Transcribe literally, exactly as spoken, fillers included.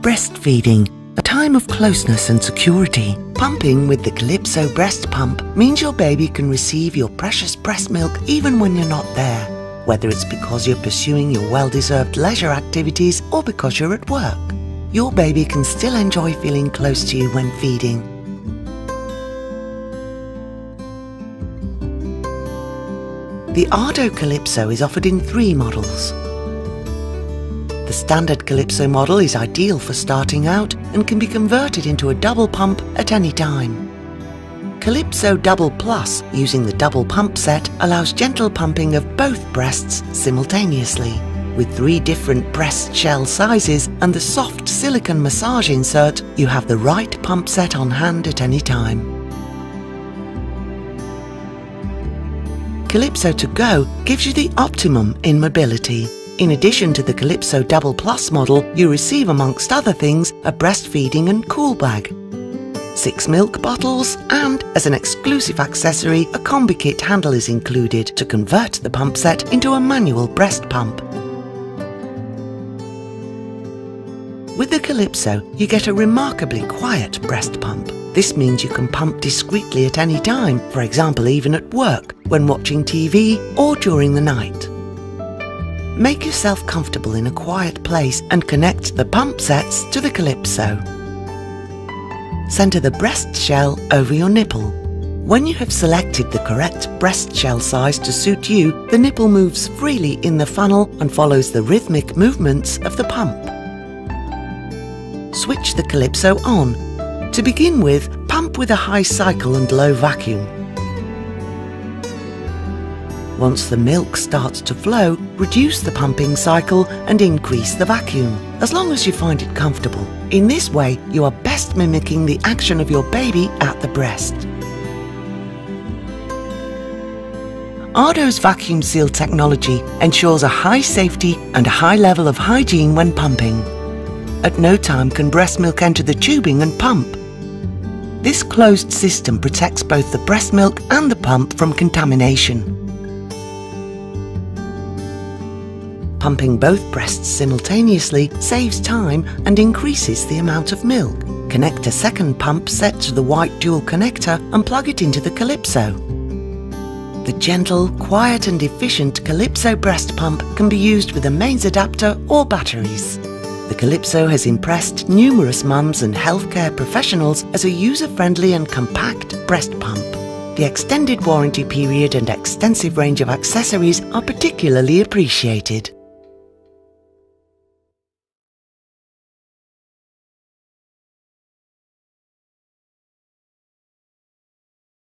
Breastfeeding, a time of closeness and security. Pumping with the Calypso breast pump means your baby can receive your precious breast milk even when you're not there, whether it's because you're pursuing your well-deserved leisure activities or because you're at work. Your baby can still enjoy feeling close to you when feeding. The Ardo Calypso is offered in three models. The standard Calypso model is ideal for starting out and can be converted into a double pump at any time. Calypso Double Plus, using the double pump set, allows gentle pumping of both breasts simultaneously. With three different breast shell sizes and the soft silicone massage insert, you have the right pump set on hand at any time. Calypso to Go gives you the optimum in mobility. In addition to the Calypso Double Plus model, you receive, amongst other things, a breastfeeding and cool bag, six milk bottles, and, as an exclusive accessory, a combi kit handle is included to convert the pump set into a manual breast pump. With the Calypso, you get a remarkably quiet breast pump. This means you can pump discreetly at any time, for example even at work, when watching T V, or during the night. Make yourself comfortable in a quiet place and connect the pump sets to the Calypso. Center the breast shell over your nipple. When you have selected the correct breast shell size to suit you, the nipple moves freely in the funnel and follows the rhythmic movements of the pump. Switch the Calypso on. To begin with, pump with a high cycle and low vacuum. Once the milk starts to flow, reduce the pumping cycle and increase the vacuum, as long as you find it comfortable. In this way, you are best mimicking the action of your baby at the breast. Ardo's vacuum seal technology ensures a high safety and a high level of hygiene when pumping. At no time can breast milk enter the tubing and pump. This closed system protects both the breast milk and the pump from contamination. Pumping both breasts simultaneously saves time and increases the amount of milk. Connect a second pump set to the white dual connector and plug it into the Calypso. The gentle, quiet and efficient Calypso breast pump can be used with a mains adapter or batteries. The Calypso has impressed numerous mums and healthcare professionals as a user-friendly and compact breast pump. The extended warranty period and extensive range of accessories are particularly appreciated.